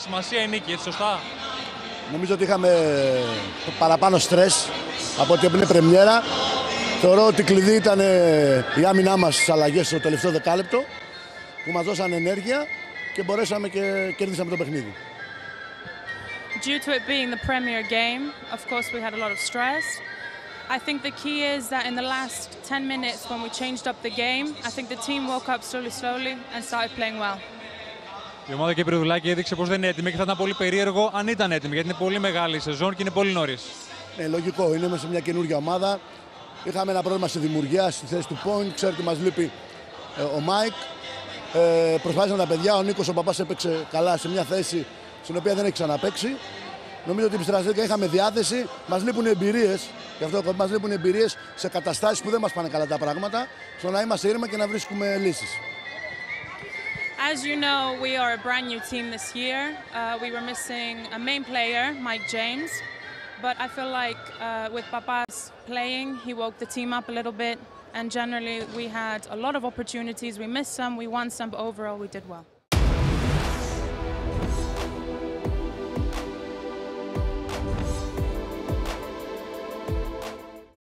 έχει σημασία η νίκη, έτσι σωστά? Νομίζω ότι είχαμε παραπάνω στρες από ό,τι έπαιρνε πρεμιέρα. Θεωρώ ότι κλειδί ήταν η άμυνά μας στις αλλαγές στο τελευταίο δεκάλεπτο που μας δώσαν ενέργεια και μπορέσαμε και κέρδισαμε το παιχνίδι. Due to it being the premier game, of course we had a lot of stress. I think the key is that in the last 10 minutes when we changed up the game, I think the team woke up slowly and started playing well. Η ομάδα Κυπρουδουλάκη έδειξε πως δεν είναι έτοιμη και θα ήταν πολύ περίεργο αν ήταν έτοιμη, γιατί είναι πολύ μεγάλη η σεζόν και είναι πολύ νωρίς. Ναι, λογικό, είναι μέσα σε μια καινούργια ομάδα. Είχαμε ένα πρόβλημα στη δημιουργία, στη θέση του Πόεντ, ξέρετε μας λείπει ο Μάικ. Προσπάθησαν τα παιδιά, ο Νίκος ο Παπάς έπαιξε καλά σε μια θέση στην οποία δεν έχει ξαναπαίξει. Νομίζω ότι επιστραστικά είχαμε διάθεση, μας λείπουν εμπειρίες. Γι' αυτό μας λείπουν εμπειρίες σε καταστάσεις που δεν μας πάνε καλά τα πράγματα, στο να είμαστε ήρεμα και να βρίσκουμε λύσεις. As you know, we are a brand new team this year. We were missing a main player, Mike James, but I feel like with Papas playing, he woke the team up a little bit, and generally we had a lot of opportunities. We missed some, we won some, but overall we did well.